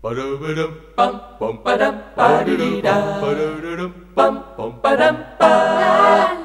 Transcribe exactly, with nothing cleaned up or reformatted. Ba-da-ba-da-bum-bum-ba-da-ba-da-da-da-bum-bum-ba-da-ba.